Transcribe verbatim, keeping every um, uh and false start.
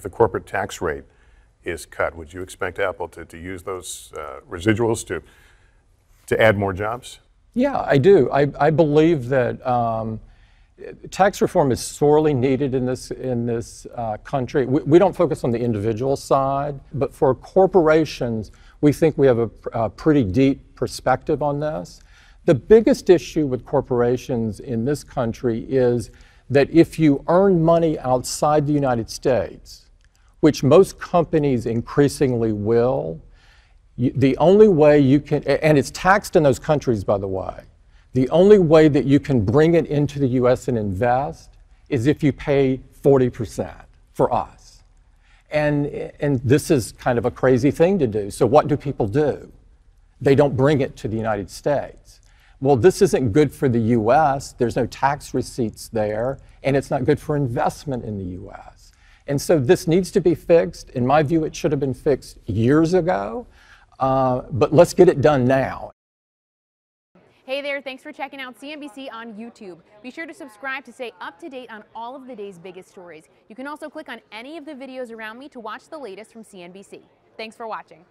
If the corporate tax rate is cut, would you expect Apple to, to use those uh, residuals to, to add more jobs? Yeah, I do. I, I believe that um, tax reform is sorely needed in this, in this uh, country. We, we don't focus on the individual side, but for corporations, we think we have a, a pretty deep perspective on this. The biggest issue with corporations in this country is that if you earn money outside the United States, which most companies increasingly will, you, the only way you can, and it's taxed in those countries, by the way, the only way that you can bring it into the U S and invest is if you pay forty percent for us. And, and this is kind of a crazy thing to do. So what do people do? They don't bring it to the United States. Well, this isn't good for the U S. There's no tax receipts there, and it's not good for investment in the U S. And so this needs to be fixed. In my view, it should have been fixed years ago, uh, but let's get it done now. Hey there, thanks for checking out C N B C on YouTube. Be sure to subscribe to stay up to date on all of the day's biggest stories. You can also click on any of the videos around me to watch the latest from C N B C. Thanks for watching.